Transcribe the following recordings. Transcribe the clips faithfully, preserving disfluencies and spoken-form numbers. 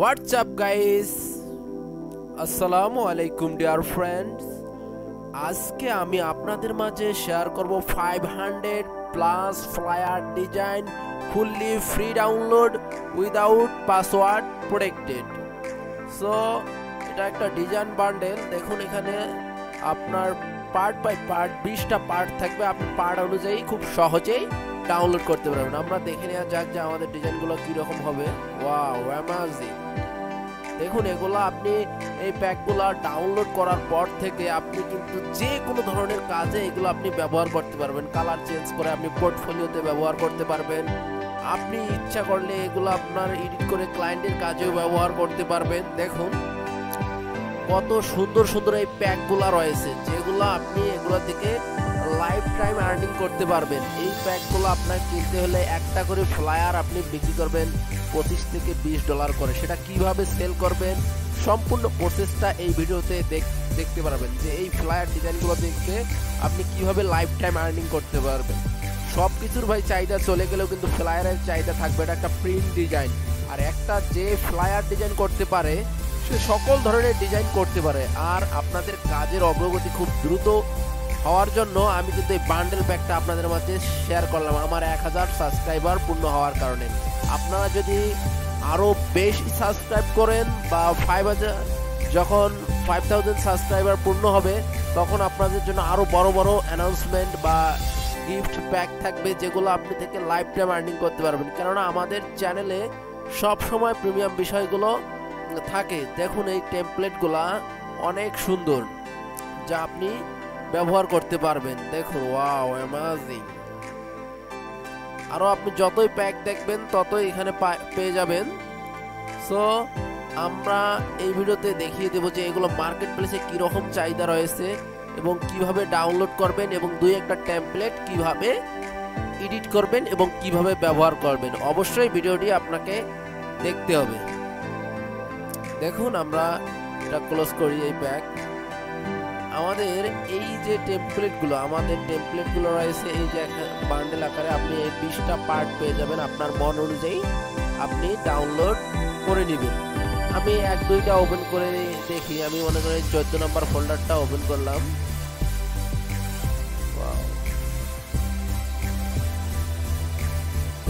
What's up guys, Assalamualaikum dear friends. আজকে আমি আপনাদের মাঝে শেয়ার করব five hundred plus flyer design fully free download without password protected. So এটা একটা ডিজাইন বান্ডেল। দেখুন এখানে আপনার পার্ট বাই পার্ট বিশটা পার্ট থাকবে, আপনি পার্ট অনুযায়ী খুব সহজেই ডাউনলোড করতে পারবেন। আমরা দেখে নেওয়া যাক যে আমাদের ডিজাইনগুলো কীরকম হবে। Wow, amazing! দেখুন এগুলো আপনি এই প্যাকগুলো ডাউনলোড করার পর থেকে আপনি কিন্তু যে কোনো ধরনের কাজে এগুলো আপনি ব্যবহার করতে পারবেন। কালার চেঞ্জ করে আপনি পোর্টফোলিওতে ব্যবহার করতে পারবেন। আপনি ইচ্ছা করলে এগুলো আপনার এডিট করে ক্লায়েন্টের কাজেও ব্যবহার করতে পারবেন। দেখুন কত সুন্দর সুন্দর এই প্যাকগুলো রয়েছে, যেগুলো আপনি এগুলো থেকে লাইফ টাইম আর্নিং করতে পারবেন। এই প্যাকগুলো আপনার কিনতে হলে একটা করে ফ্লায়ার আপনি বিক্রি করবেন পঁচিশ থেকে বিশ ডলার করে। সেটা কিভাবে সেল করবেন সম্পূর্ণ প্রসেসটা এই ভিডিওতে দেখতে পারবেন, যে এই ফ্লায়ার ডিজাইনগুলো দেখে আপনি কিভাবে লাইফ টাইম আর্নিং করতে পারবেন। সব কিছুর ভাই চাহিদা চলে গেলেও কিন্তু ফ্লায়ারের চাহিদা থাকবে। এটা একটা প্রিন্ট ডিজাইন, আর একটা যে ফ্লায়ার ডিজাইন করতে পারে সে সকল ধরনের ডিজাইন করতে পারে। আর আপনাদের কাজের অগ্রগতি খুব দ্রুত হওয়ার জন্য আমি কিন্তু এই বান্ডেল প্যাকটা আপনাদের মাঝে শেয়ার করলাম আমার এক হাজার সাবস্ক্রাইবার পূর্ণ হওয়ার কারণে। আপনারা যদি আরও বেশি সাবস্ক্রাইব করেন বা ফাইভ হাজার যখন ফাইভ থাউজেন্ড সাবস্ক্রাইবার পূর্ণ হবে তখন আপনাদের জন্য আরও বড় বড় অ্যানাউন্সমেন্ট বা গিফট প্যাক থাকবে, যেগুলো আপনি থেকে লাইফ টাইম আর্নিং করতে পারবেন। কেননা আমাদের চ্যানেলে সবসময় প্রিমিয়াম বিষয়গুলো থাকে। দেখুন এই টেমপ্লেটগুলা অনেক সুন্দর, যা আপনি ব্যবহার করতে পারবেন। দেখুন ওয়াও, অ্যামাজিং! আরও আপনি যতই প্যাক দেখবেন ততই এখানে পেয়ে যাবেন। সো আমরা এই ভিডিওতে দেখিয়ে দেবো যে এগুলো মার্কেট প্লেসে কীরকম চাহিদা রয়েছে এবং কিভাবে ডাউনলোড করবেন, এবং দুই একটা টেমপ্লেট কিভাবে এডিট করবেন এবং কিভাবে ব্যবহার করবেন। অবশ্যই ভিডিওটি আপনাকে দেখতে হবে। দেখুন আমরা এটা ক্লোজ করি। এই প্যাক আমাদের এই যে টেমপ্লেটগুলো আমাদের টেমপ্লেটগুলো রয়েছে এই যে বান্ডেল আকারে আপনি এই বিশটা পার্ট পেয়ে যাবেন। আপনার মন অনুযায়ী আপনি ডাউনলোড করে নেবেন। আমি এক দুইটা ওপেন করে দেখি। আমি মনে করি চোদ্দ নম্বর ফোল্ডারটা ওপেন করলাম।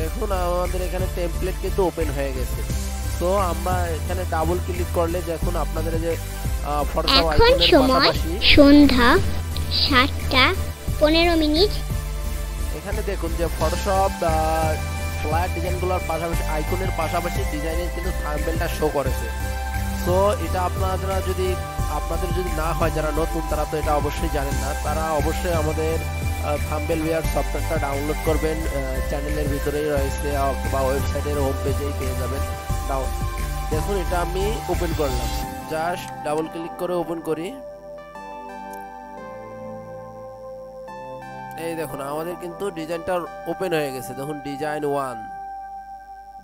দেখুন আমাদের এখানে টেমপ্লেট কিন্তু ওপেন হয়ে গেছে। তো আমরা এখানে ডাবল ক্লিক করলে দেখুন আপনাদের যে এখন সময় সন্ধ্যা সাতটা পনেরো মিনিট। এখানে দেখুন যে ফটোশপ ফ্লায়ার ডিজাইনগুলোর পাশাপাশি আইকনের পাশাপাশি ডিজাইনের কিন্তু থাম্বনেলটা শো করেছে। সো এটা আপনারা যদি আপনাদের যদি না হয়, যারা নতুন তারা তো এটা অবশ্যই জানেন না, তারা অবশ্যই আমাদের থাম্বনেল ওয়্যার সফটওয়্যারটা ডাউনলোড করবেন। চ্যানেলের ভিতরেই রয়েছে বা ওয়েবসাইটের হোম পেজেই পেয়ে যাবেন। দেখুন এটা আমি ওপেন করলাম, জাস্ট ডাবল ক্লিক করে ওপেন করি। এই দেখুন আমাদের কিন্তু ডিজাইনটা ওপেন হয়ে গেছে। দেখুন ডিজাইন ওয়ান,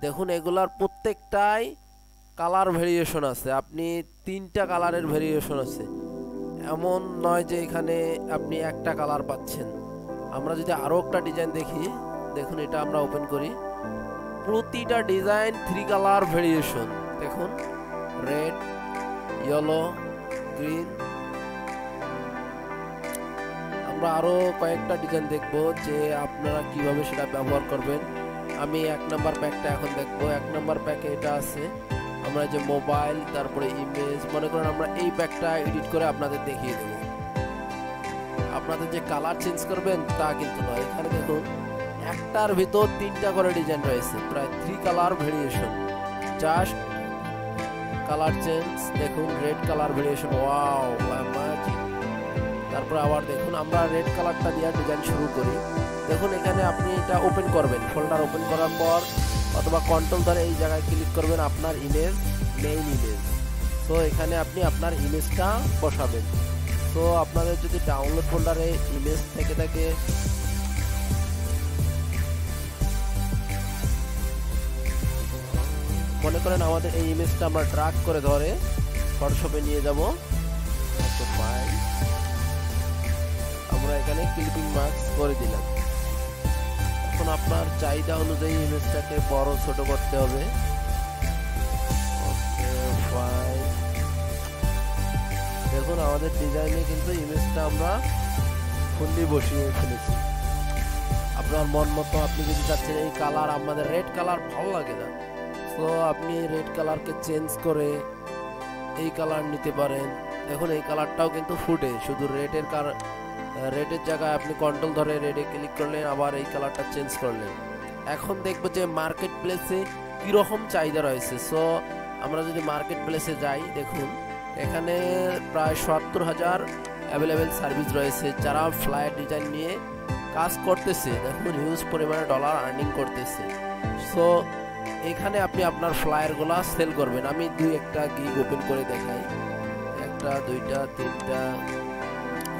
দেখুন এগুলার প্রত্যেকটাই কালার ভেরিয়েশন আছে। আপনি তিনটা কালারের ভেরিয়েশন আছে, এমন নয় যে এখানে আপনি একটা কালার পাচ্ছেন। আমরা যদি আরও একটা ডিজাইন দেখি, দেখুন এটা আমরা ওপেন করি। প্রতিটা ডিজাইন থ্রি কালার ভেরিয়েশন। দেখুন রেড, ইয়েলো, গ্রিন। আমরা আরও কয়েকটা ডিজাইন দেখব যে আপনারা কিভাবে সেটা ব্যবহার করবেন। আমি এক নাম্বার প্যাকটা এখন দেখব। এক নাম্বার প্যাকে এটা আছে আমরা যে মোবাইল, তারপরে ইমেজ। মনে করেন আমরা এই প্যাকটা এডিট করে আপনাদের দেখিয়ে দেব। আপনাদের যে কালার চেঞ্জ করবেন তা কিন্তু নয়। এখানে দেখুন একটার ভিতর তিনটা করে ডিজাইন রয়েছে, প্রায় three colour variation. Just colour change, দেখুন red colour variation. Wow, amazing! তারপর আবার দেখুন আমরা রেড কালারটা দিয়ে ডিজাইন শুরু করি। দেখুন এখানে আপনি এটা ওপেন করবেন, ফোল্ডার ওপেন করার পর অথবা কন্ট্রোল ধরে এই জায়গায় ক্লিক করবেন, আপনার ইমেজ, মেইন ইমেজ। তো এখানে আপনি আপনার ইমেজটা বসাবেন। তো আপনাদের যদি ডাউনলোড ফোল্ডারে ইমেজ থেকে থাকে মনে করেন আমাদের এই ইমেজটা আমরা ড্রাগ করে ধরে ফটোশপে নিয়ে যাব। আমরা এখানে ক্লিপিং মার্কস করে দিলাম। এখন আপনার চাহিদা অনুযায়ী ইমেজটাকে বড় ছোট করতে হবে। ওকে, ভাই। দেখুন আমাদের ডিজাইনে কিন্তু ইমেজটা আমরা ফুললি বসিয়ে ফেলেছি। আপনার মন মতো আপনি যদি চাচ্ছেন এই কালার, আমাদের রেড কালার ভালো লাগে না, তো আপনি রেড কালারকে চেঞ্জ করে এই কালার নিতে পারেন। দেখুন এই কালারটাও কিন্তু ফুটে, শুধু রেডের কালার, রেডের জায়গায় আপনি কন্ট্রোল ধরে রেডে ক্লিক করলেন, আবার এই কালারটা চেঞ্জ করলেন। এখন দেখবো যে মার্কেট প্লেসে কীরকম চাহিদা রয়েছে। সো আমরা যদি মার্কেট প্লেসে যাই, দেখুন এখানে প্রায় সত্তর হাজার অ্যাভেলেবেল সার্ভিস রয়েছে যারা ফ্লায়ার ডিজাইন নিয়ে কাজ করতেছে। দেখুন হিউজ পরিমাণে ডলার আর্নিং করতেছে। সো এখানে আপনি আপনার ফ্লায়ারগুলো সেল করবেন। আমি দুই একটা গিগ ওপেন করে দেখাই, একটা দুইটা তিনটা,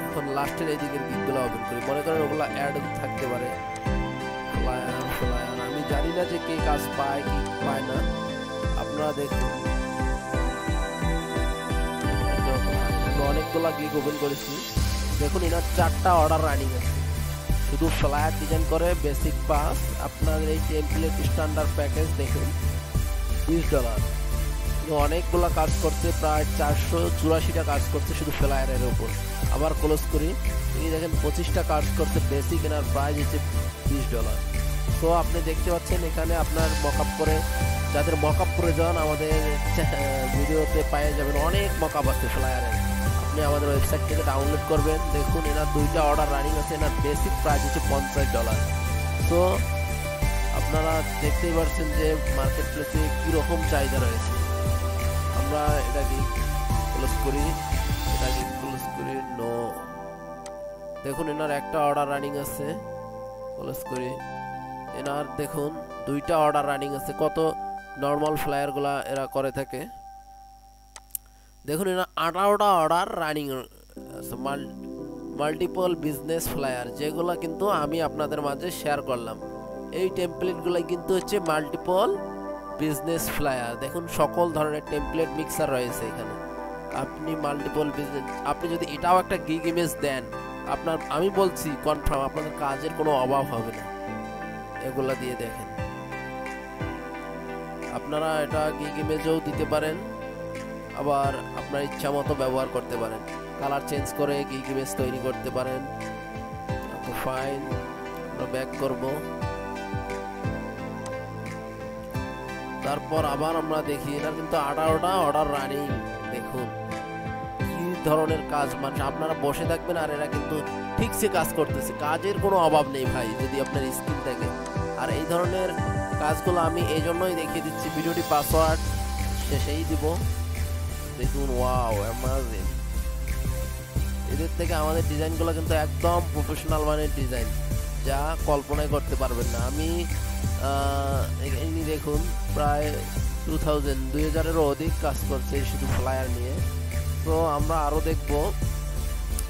এখন লাস্টের এই দিকের গিগগুলো ওপেন করি। মনে করেন ওগুলো অ্যাড থাকতে পারে। ফ্লায়ার ফ্লায়ার আমি জানি না যে কে কাজ পায় কি পায় না, আপনারা দেখুন অনেকগুলো গিগ ওপেন করেছি। দেখুন এনার চারটা অর্ডার রানিং আছে, শুধু ফ্লায়ার ডিজাইন করে বেসিক পাস। আপনাদের এই টেমপ্লেট স্ট্যান্ডার্ড প্যাকেজ দেখুন বিশ ডলার। অনেকগুলো কাজ করছে, প্রায় চারশো চুরাশিটা কাজ করছে শুধু ফ্লায়ারের ওপর। আবার ক্লোজ করি, এই দেখেন পঁচিশটা কাজ করছে বেসিক, এনার প্রাইস হচ্ছে বিশ ডলার। তো আপনি দেখতে পাচ্ছেন এখানে আপনার মকআপ করে, যাদের মকআপ প্রয়োজন আমাদের ভিডিওতে পাওয়া যাবেন, অনেক মকআপ আছে ফ্লায়ারে। আপনি আমাদের ওয়েবসাইট থেকে ডাউনলোড করবেন। দেখুন এনার দুইটা অর্ডার রানিং আছে, এনার বেসিক প্রাইস হচ্ছে পঞ্চাশ ডলার। তো আপনারা দেখতেই পারছেন যে মার্কেট প্লেসে কীরকম চাহিদা রয়েছে। আমরা এটাকে ক্লোজ করি, এটাকে ক্লোজ করি নো। দেখুন এনার একটা অর্ডার রানিং আছে, ক্লোজ করি। এনার দেখুন দুইটা অর্ডার রানিং আছে। কত নর্মাল ফ্লায়ারগুলা এরা করে থাকে। দেখুন এরা আঠারোটা order running, multiple business flyer, যেগুলো কিন্তু আমি আপনাদের মাঝে শেয়ার করলাম। এই টেমপ্লেটগুলো কিন্তু হচ্ছে মাল্টিপল বিজনেস ফ্লায়ার। দেখুন সকল ধরনের টেমপ্লেট মিক্সার রয়েছে এখানে। আপনি মাল্টিপল বিজনেস, আপনি যদি এটাও একটা গিগ ইমেজ দেন, আপনার আমি বলছি কনফার্ম আপনাদের কাজের কোনো অভাব হবে না। এগুলো দিয়ে দেখেন আপনারা এটা গিগ ইমেজও দিতে পারেন, আবার আপনার ইচ্ছা মতো ব্যবহার করতে পারেন, কালার চেঞ্জ করে কি ইমেজ তৈরি করতে পারেন। তো ফাইন, আমরা ব্যাক করব। তারপর আবার আমরা দেখি এটা কিন্তু আঠারোটা অর্ডার রানিং। দেখুন কি ধরনের কাজ, মানে আপনারা বসে থাকবেন আর এরা কিন্তু ঠিকসে কাজ করতেছে। কাজের কোনো অভাব নেই ভাই, যদি আপনার স্কিল থাকে। আর এই ধরনের কাজগুলো আমি এই জন্যই দেখিয়ে দিচ্ছি। ভিডিওটি পাসওয়ার্ড শেষেই দিব। দেখুন ওয়াও অ্যামাজিং, এদের থেকে আমাদের ডিজাইনগুলো কিন্তু একদম প্রফেশনাল মানের ডিজাইন, যা কল্পনাই করতে পারবেন না। আমি এমনি দেখুন প্রায় টু থাউজেন্ড দুই হাজারেরও অধিক কাজ করছে শুধু ফ্লায়ার নিয়ে। তো আমরা আরও দেখব,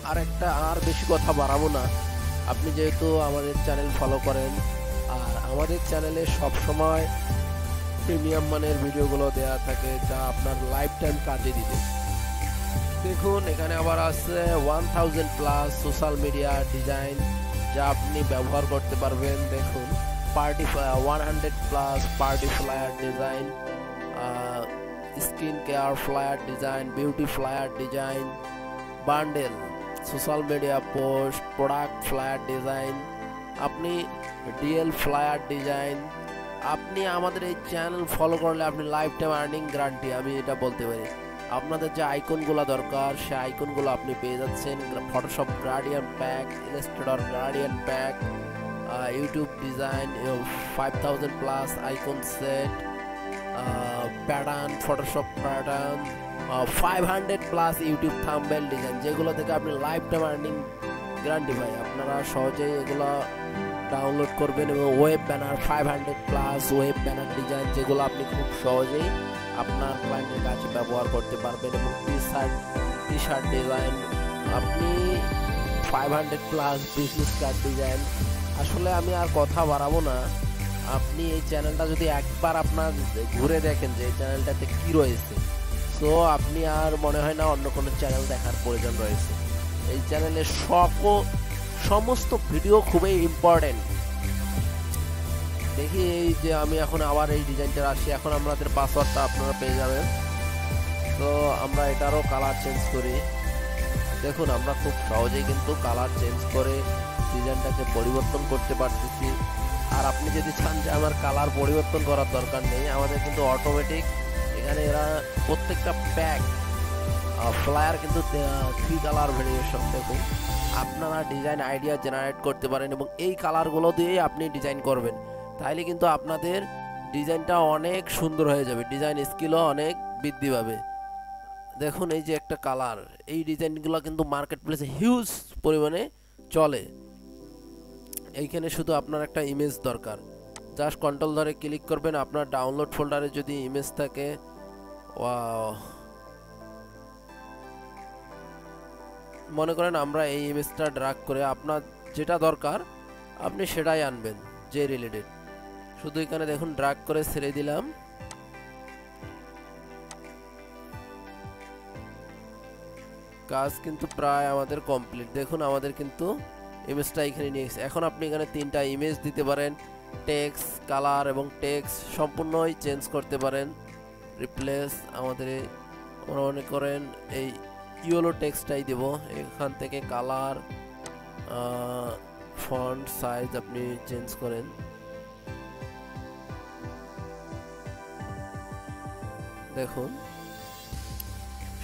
আর একটা আর বেশি কথা বাড়াবো না। আপনি যেহেতু আমাদের চ্যানেল ফলো করেন, আর আমাদের চ্যানেলে সবসময় প্রিমিয়াম মানের ভিডিওগুলো দেওয়া থাকে যা আপনার লাইফ টাইম কাজে দিবে। দেখুন এখানে আবার আছে one thousand plus social media design যা আপনি ব্যবহার করতে পারবেন। দেখুন party one hundred plus party flyer design, skin care flyer design, beauty flyer design, bundle, social media post, product flyer design, আপনি ডিএল ফ্লায়ার ডিজাইন। আপনি আমাদের এই চ্যানেল ফলো করলে আপনি লাইফ টাইম আর্নিং গ্যারান্টি, আমি এটা বলতে পারি। আপনাদের যে আইকনগুলো দরকার সে আইকনগুলো আপনি পেয়ে যাচ্ছেন, Photoshop guardian pack, Illustrator guardian pack, YouTube design, five thousand plus icon set, pattern, Photoshop pattern, five hundred plus YouTube thumbnail design, যেগুলো থেকে আপনি লাইফ টাইম আর্নিং গ্যারান্টি ভাই। আপনারা সহজেই এগুলো ডাউনলোড করবেন। এবং web banner five hundred plus web banner design, যেগুলো আপনি খুব সহজেই আপনার ক্লায়েন্টের কাছে ব্যবহার করতে পারবেন। এবং T shirt, T shirt design, আপনি five hundred plus business card design. আসলে আমি আর কথা বাড়াবো না। আপনি এই চ্যানেলটা যদি একবার আপনার ঘুরে দেখেন যে এই চ্যানেলটাতে কী রয়েছে, সো আপনি আর মনে হয় না অন্য কোনো চ্যানেল দেখার প্রয়োজন রয়েছে। এই চ্যানেলে সকল সমস্ত ভিডিও খুবই ইম্পর্টেন্ট। দেখি এই যে আমি এখন আবার এই ডিজাইনটা আসি। এখন আমাদের পাসওয়ার্ডটা আপনারা পেয়ে যাবেন। তো আমরা এটারও কালার চেঞ্জ করি। দেখুন আমরা খুব সহজেই কিন্তু কালার চেঞ্জ করে ডিজাইনটাকে পরিবর্তন করতে পারতেছি। আর আপনি যদি চান যে আমার কালার পরিবর্তন করার দরকার নেই, আমাদের কিন্তু অটোমেটিক এখানে এরা প্রত্যেকটা প্যাক ফ্লায়ার কিন্তু থ্রি কালার ভেরিয়েশন। দেখুন আপনারা ডিজাইন আইডিয়া জেনারেট করতে পারেন এবং এই কালারগুলো দিয়েই আপনি ডিজাইন করবেন, তাইলে কিন্তু আপনাদের ডিজাইনটা অনেক সুন্দর হয়ে যাবে, ডিজাইন স্কিলও অনেক বৃদ্ধি পাবে। দেখুন এই যে একটা কালার, এই ডিজাইনগুলো কিন্তু মার্কেট প্লেসে হিউজ পরিমাণে চলে। এইখানে শুধু আপনার একটা ইমেজ দরকার, জাস্ট কন্ট্রোল ধরে ক্লিক করবেন। আপনার ডাউনলোড ফোল্ডারে যদি ইমেজ থাকে, মনে করেন আমরা এই ইমেজটা ড্রাগ করে আপনার যেটা দরকার আপনি সেটাই আনবেন যে রিলেটেড। শুধু এখানে দেখুন ড্রাগ করে ছেড়ে দিলাম। কাজ কিন্তু প্রায় আমাদের কমপ্লিট। দেখুন আমাদের কিন্তু ইমেজটা এখানে নিয়ে এসেছে। এখন আপনি এখানে তিনটা ইমেজ দিতে পারেন, টেক্সট, কালার এবং টেক্সট সম্পূর্ণই চেঞ্জ করতে পারেন। রিপ্লেস আমাদের মনে করেন এই ইয়েলো টেক্সটাই দেব। এখান থেকে কালার, ফন্ট সাইজ আপনি চেঞ্জ করেন। দেখুন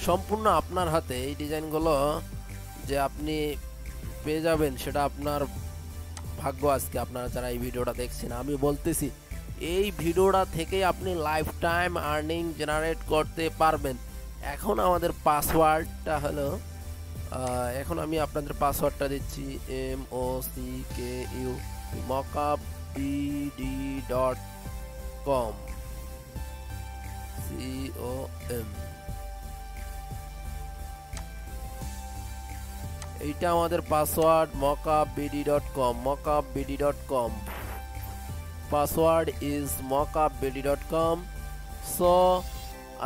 সম্পূর্ণ আপনার হাতে। এই ডিজাইনগুলো যে আপনি পেয়ে যাবেন সেটা আপনার ভাগ্য। আজকে আপনারা যারা এই ভিডিওটা দেখছেন, আমি বলতেছি এই ভিডিওটা থেকে আপনি লাইফ টাইম আর্নিং জেনারেট করতে পারবেন। এখন আমাদের পাসওয়ার্ডটা হলো, এখন আমি আপনাদের পাসওয়ার্ডটা দিচ্ছি M O C K U mockup BD dot com C O M. এইটা আমাদের password mockup BD dot com, mockup BD dot com password is mockup BD dot com. So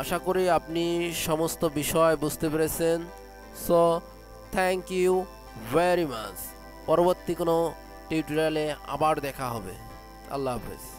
আশা করি আপনি সমস্ত বিষয় বুঝতে পেরেছেন। So thank you very much. পরবর্তী কোনো টিউটোরিয়ালে আবার দেখা হবে। আল্লাহ হাফেজ।